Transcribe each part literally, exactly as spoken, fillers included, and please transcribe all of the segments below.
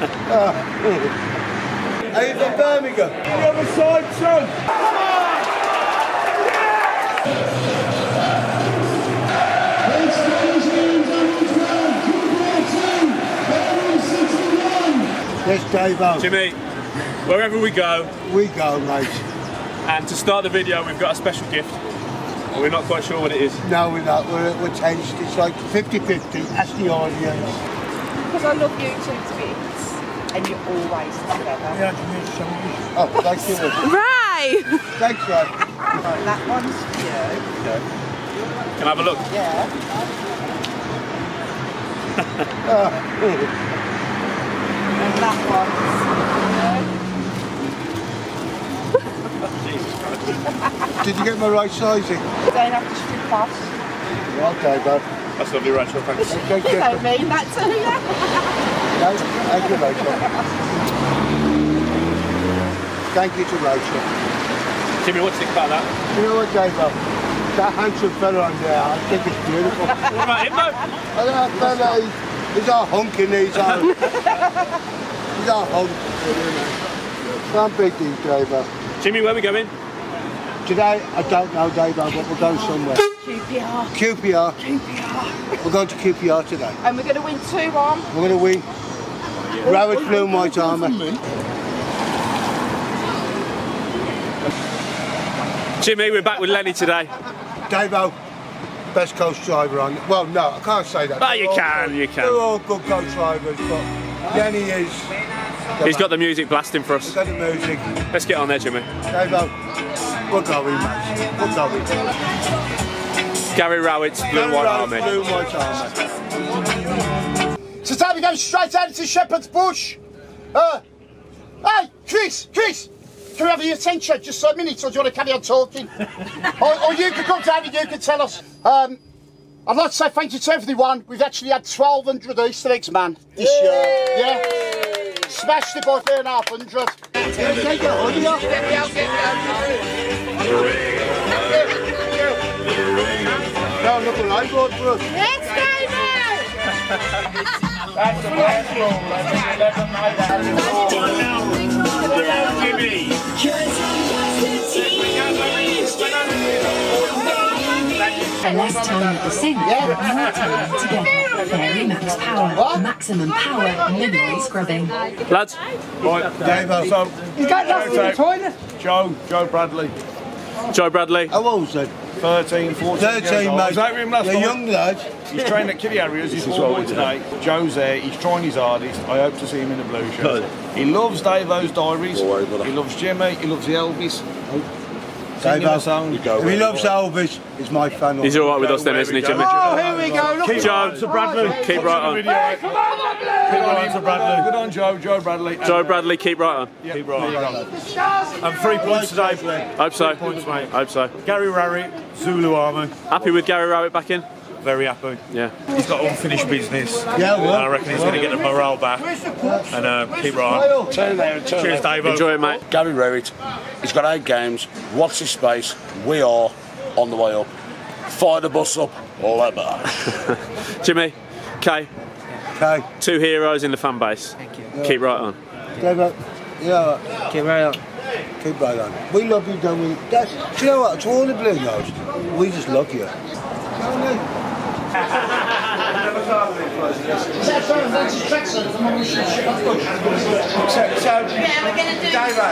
Are you from Birmingham? The other side, son. Come on! Yes! Let's Davo. Jimmy, wherever we go, we go, mate. And to start the video, we've got a special gift. We're not quite sure what it is. No, we're not. We're, we're tensed. It's like fifty fifty. That's the audience. Because I love you two to bits. And you're always together. Yeah, I oh, thank you. Right! Thanks, Ray. Right, that one's for you. Okay. Can I have a look? Yeah. uh, and that one's for you. Jesus Christ. Did you get my right sizing? You don't have to strip off. Okay, bud. That's lovely, Rachel, thanks. Okay, you good. Don't mean that to you. No, thank you, Rachel. Thank you to Rachel. Jimmy, what do you think about that? You know what, Davo? That handsome fella on there, I think it's beautiful. What about him, though? That fella, he's, he's our hunk in these arms. He's our hunk. Can't beat these, Davo. Jimmy, where are we going? Today, I don't know, Davo, but we're going somewhere. Q P R. Q P R. Q P R. We're going to Q P R today. And we're going to win two one. We're going to win. Yeah. Rowett blue and white armour. Jimmy, we're back with Lenny today. Davo, best coach driver on. Well, no, I can't say that. But you can, you can. They're all good coach drivers, but Lenny is. He's got the music blasting for us. He's got the music. Let's get on there, Jimmy. Davo. We're going, mate. We're going. Gary Rowett's Blue and White Army. Blue and White Army. So time we go straight out into Shepherd's Bush. Uh, hey, Chris, Chris, can we have your attention just for a minute, or do you want to carry on talking? or, or you can come down and you can tell us. Um, I'd like to say thank you to everyone. We've actually had twelve hundred Easter eggs, man, this Yay! year. Yeah. Smashed it by three and a half hundred. No, look what I brought for us. Let's go, that's the last floor. Less time at the sink, yeah. More time together. Very max power, what? Maximum power, minimal scrubbing. Lads, right, Davo, so. He's got nothing in the toilet. Joe, Joe Bradley. Joe Bradley. How old is he? thirteen, fourteen, thirteen, mate. Was over him last night. Young lad. He's trained at Killy Harriers, he's all boy today. Joe's there, he's trying his hardest. I hope to see him in a blue shirt. He loves Davo's Diaries, he loves Jimmy, he loves the Elvis. Davo, if he loves Elvis, he's my fan. He's alright with us then, isn't he, Jimmy? Oh, here we go, look. Keep right on to Bradley. Keep right on. Come on, Bradley! Keep right on to Bradley. Good on, Joe, Joe Bradley. Joe Bradley, keep right on. Keep right on. And three points today, Blair. Hope so. Three points, mate. Hope so. Gary Rowett, Zulu Army. Happy with Gary Rowett back in? Very happy. Yeah. He's got unfinished business. Yeah, well. I reckon he's going to get the morale back and uh, keep right on. Turn there, turn Cheers, Davo. Enjoy it, mate. Gary Rowett. He's got eight games. Watch his space. We are on the way up. Fire the bus up. All that bad. Jimmy, Kay. Kay. Two heroes in the fan base. Thank you. Keep right on. Davo. Yeah. Keep right on. Keep right on. We love you, don't we? That's, do you know what? To all the blue guys, we just love you. Don't we? So, so yeah, we're going to do Davo,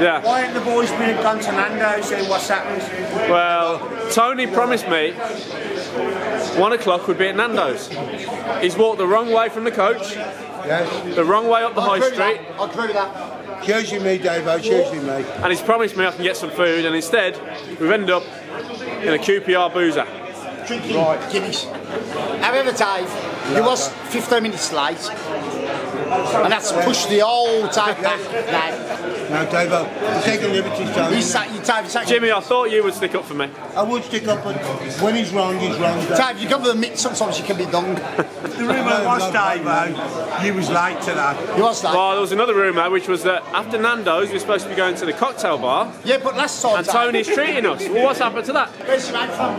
yeah. Why haven't the boys been gone to Nando's? What's happened? Well, Tony promised me one o'clock would be at Nando's. He's walked the wrong way from the coach, yes. The wrong way up the I'll high street. That. I'll prove that. Usually me, Davo, it's usually me. And he's promised me I can get some food, and instead we've ended up in a Q P R boozer. Drinking right. Guinness. However, Dave, he was fifteen minutes late, and that's pushed the whole time back. Now, Davo, you're taking liberties, Tony. He's sat, you're Dave, you're Jimmy, I thought you would stick up for me. I would stick up, but when he's wrong, he's wrong. Dave, you come with a mix, sometimes you can be wrong. The rumour was, Davo, you was late today. You was late. Well, there was another rumour, which was that after Nando's, we were supposed to be going to the cocktail bar. Yeah, but last time. And Tony's treating us. Well, what's happened to that? Where's your man from?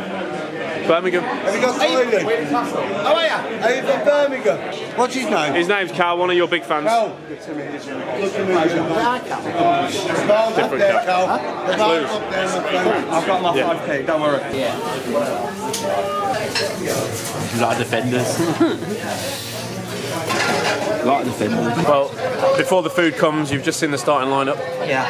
Birmingham. Have you got Sweden? How are you? Are you from Birmingham? What's his name? His name's Carl, one of your big fans. Carl. Look at me. Different Carl. I've got my yeah. five K, don't worry. Yeah. Like defenders. Like the thing. Well, before the food comes, you've just seen the starting lineup. Yeah,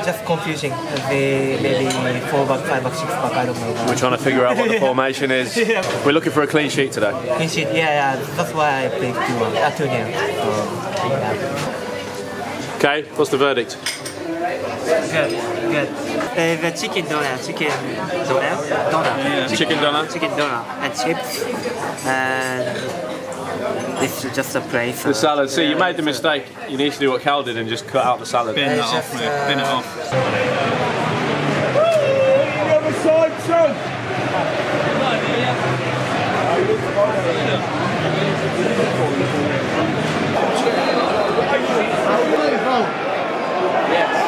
uh, just confusing. They maybe four back, five back, six back. I don't know. We're trying to figure out what the formation is. Yeah. We're looking for a clean sheet today. Clean sheet, yeah, yeah. That's why I played two one, uh, two games. So, yeah. Okay, what's the verdict? Good, good. Uh, the chicken donut, chicken donut, donut, yeah. chicken donut, chicken donut, and chips. And this is just a place. The salad. See, yeah, you made the mistake. You need to do what Cal did and just cut out the salad. Bin it off, mate. Uh... Bin it off. The other side, son. Yes.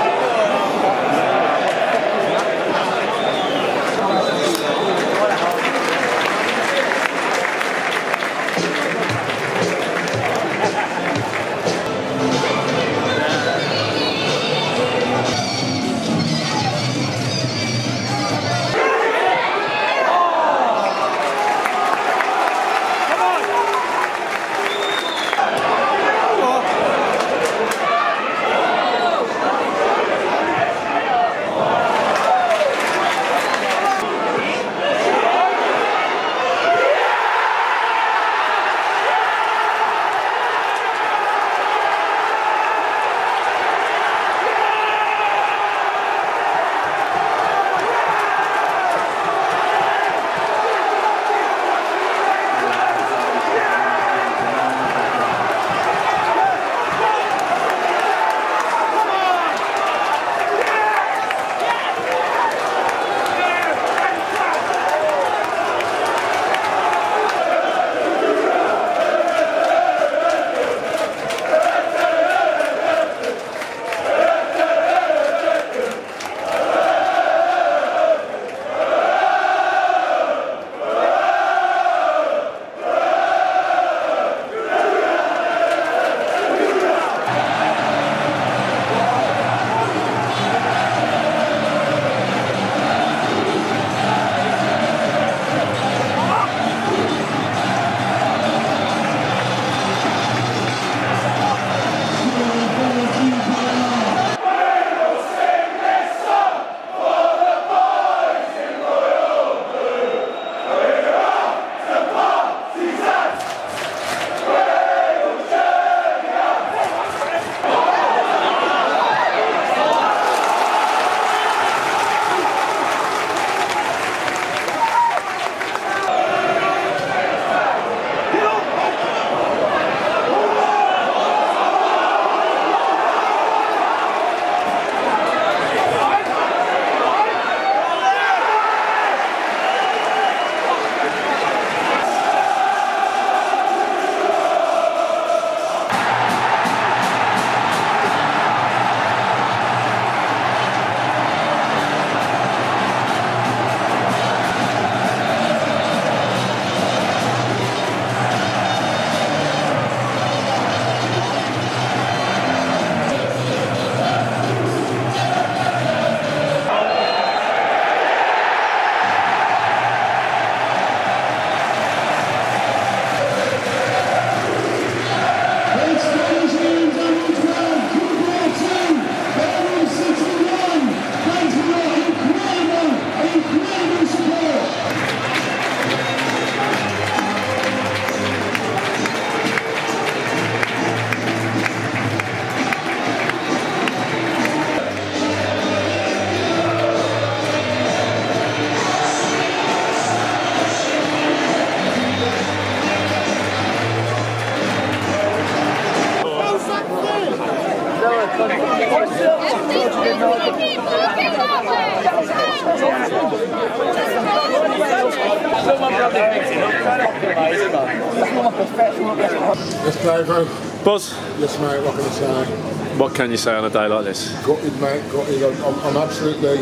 Buzz? Yes, mate, what can I say? What can you say on a day like this? Gutted, mate, gutted. I'm, I'm absolutely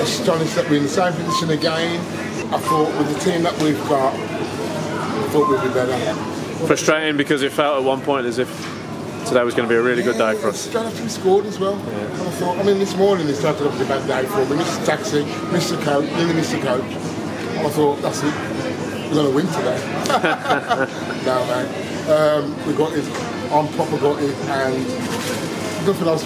astonished that we're in the same position again. I thought with the team that we've got, I thought we'd be better. Yeah. Frustrating because it felt at one point as if today was going to be a really yeah, good day for us. Jonathan scored as well. Yeah. And I thought, I mean, this morning it started off as a bad day for me. Missed the taxi, missed the coach, nearly missed the coach. And I thought, that's it. We're going to win today. No, mate. Um, we got it. On proper got it. And nothing else.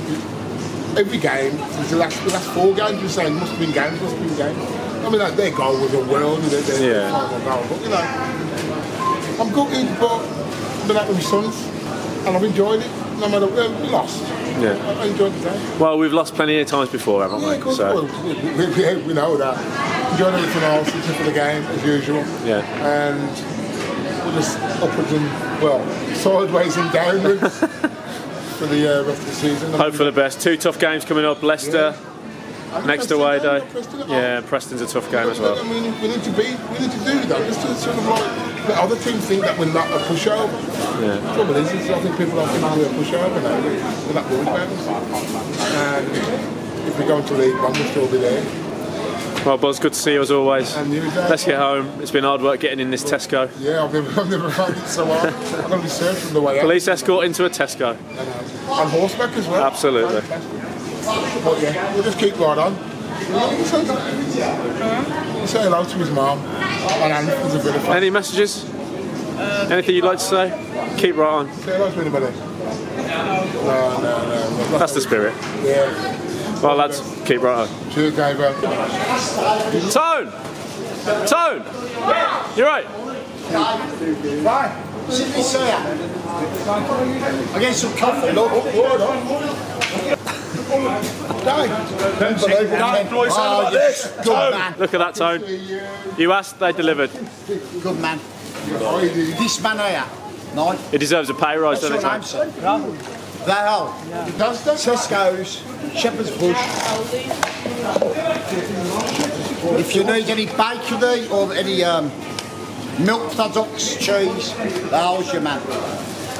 Every game, since the last, the last four games, you're saying must have been games, must have been games. I mean, like, their goal was a world, their, their yeah. final goal. But, you know, I'm gutted, but I've been out with my sons, and I've enjoyed it, no matter what. Uh, we lost. Yeah. I, I enjoyed the day. Well, we've lost plenty of times before, haven't yeah, we? Course, so. Well, we, we, we know that. Enjoyed everything else, except for the game, as usual. Yeah. And we're just upwards and, well, sideways and downwards. For the uh, rest of the season. Hope I mean, for the best. Two tough games coming up. Leicester yeah. next Preston away day. Preston yeah, Preston's a tough game as well. I mean, we need to be, we need to do that. Just to sort of like let other teams think that we're not a pushover. Yeah. The trouble is, is I think people are thinking we're a pushover now. We're not worried about us. And if we go into League One, we'll still be there. Well, Buzz, good to see you as always. And you, Dad. Let's get home. It's been hard work getting in this Tesco. Yeah, I've never, I've never found it so hard. I'm going to be searching the way out. Police escort into a Tesco. And, uh, on horseback as well. Absolutely. But yeah, we'll just keep right on. We'll say, we'll say hello to his mum. Any messages? Anything you'd like to say? Keep right on. Say hello to anybody. No, no, no. That's the spirit. Yeah. Well, lads, keep right on. Cheers, Gary. Tone! Tone! You're right. Right. Sit this here. I get some coffee. Look, look, look at that, Tone. You asked, they delivered. Good man. This man here, no. He deserves a pay rise, doesn't he, Tone? The hell? Yeah. Tesco's, Shepherd's Bush. If you need any bakery or any um, milk products, cheese, the hell's your man.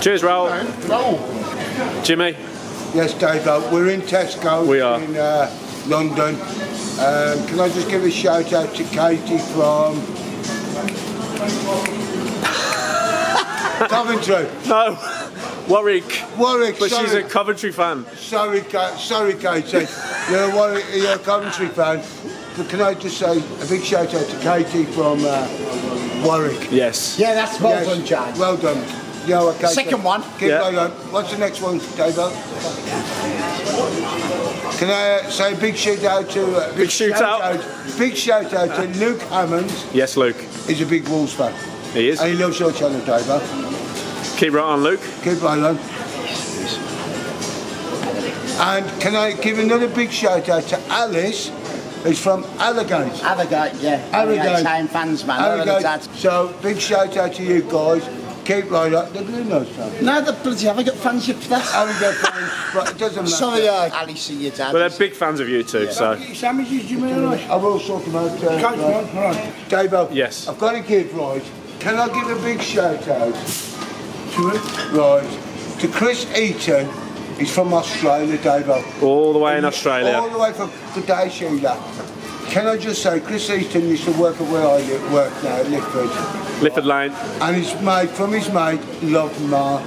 Cheers, Raoul. Raoul. Jimmy. Yes, Dave, we're in Tesco. We are. In uh, London. Um, can I just give a shout out to Katie from Coventry? No. Warwick. Warwick, but sorry. She's a Coventry fan. Sorry, Ka sorry, Katie. You're a Warwick, you're a Coventry fan. But can I just say a big shout out to Katie from uh, Warwick? Yes. Yeah, that's well yes. done, Jack. Well done. Yo, okay, second so. one. Keep yeah. going on. What's the next one, Davo? Can I uh, say a big shout out to uh, big, big shout out. out, big shout out to Luke Hammond? Yes, Luke. He's a big Wolves fan. He is. And he loves your channel, Davo. Keep right on, Luke. Keep right on. And can I give another big shout out to Alice, who's from Aldgate. Aldgate, yeah. Aldgate. Same fans, man. Aldgate. So, big shout out to you guys. Keep right on. The blue nose fans. No, the bloody Aldgate fans, you that. Aldgate fans, but it doesn't matter. Sorry, uh, Alice and your dad. Well, they're big fans of you too, yeah. so. Sandwiches, Jimmy, all right? I will sort them out. Uh, Coach, right. all right. Davo. Yes. I've got to give right. Can I give a big shout out? Right, to Chris Eaton, he's from Australia, Davo. All the way and in Australia. All the way from G'day Sheila. Can I just say, Chris Eaton used to work at where I work now, Lifford. Lifford Lane. And his mate, from his mate, Love Mark.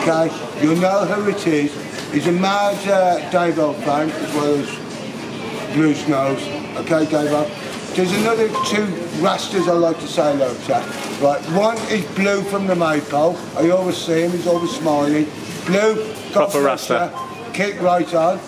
Okay, you'll know who it is. He's a mad uh, Davo fan, as well as Blue Snows. Okay, Davo. There's another two rasters I like to say hello to. Right, one is Blue from the Maypole. I always see him, he's always smiling. Blue, proper raster. Keep right on.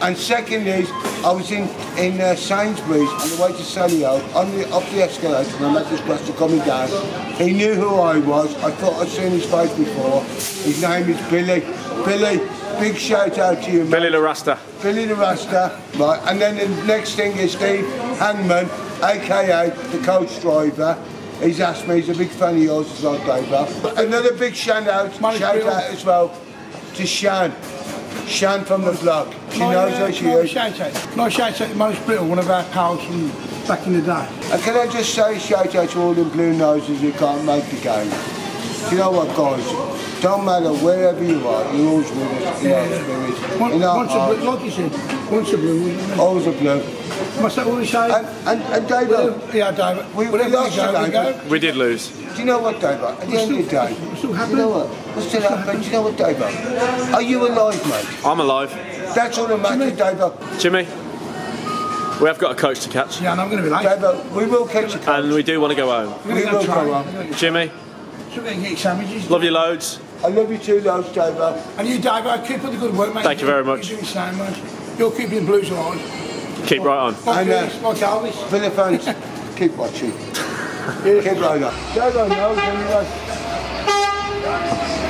And second is, I was in, in uh, Sainsbury's on the way to Salio, on the off the escalator, and I met this raster coming down. He knew who I was. I thought I'd seen his face before. His name is Billy. Billy, big shout out to you, mate. Billy the Rasta. Billy the Rasta. Right, and then the next thing is Steve Hangman, aka the coach driver. He's asked me, he's a big fan of yours as well, Dave. Another big shout out, shout out as well to Shan. Shan from the blog. She my, knows uh, who she my is. Shout out. My shout out to Most Brittle, one of our pals from back in the day. And can I just say shout out to all the blue noses who can't make the game? You know what, guys? Don't matter wherever you are, you're always with us, in yeah, our yeah. spirit, once, in our once heart. A blue, like you said, once a blue. Always a blue. What's that, what we say? And, and, and Davo. Yeah, Davo. We, we lost to Davo. We did lose. Do you know what, Davo? At the we're end still, of the day, we're still happy. You know what? We're still happy. Do you know what, Davo? Are you alive, mate? I'm alive. That's all that matters, Davo. Jimmy, we have got a coach to catch. Yeah, and I'm going to be late. Davo, we will catch a coach. And we do want to go home. We, we will go home. Jimmy. So we're going to get sandwiches. Love you loads. I love you too, loads, Davo. And you, Davo, keep up the good work, mate. Thank you very much. You're doing so much. You're keeping blues alive. Keep right on. And uh, for the fans, keep watching. Keep right on. Davo knows anyway.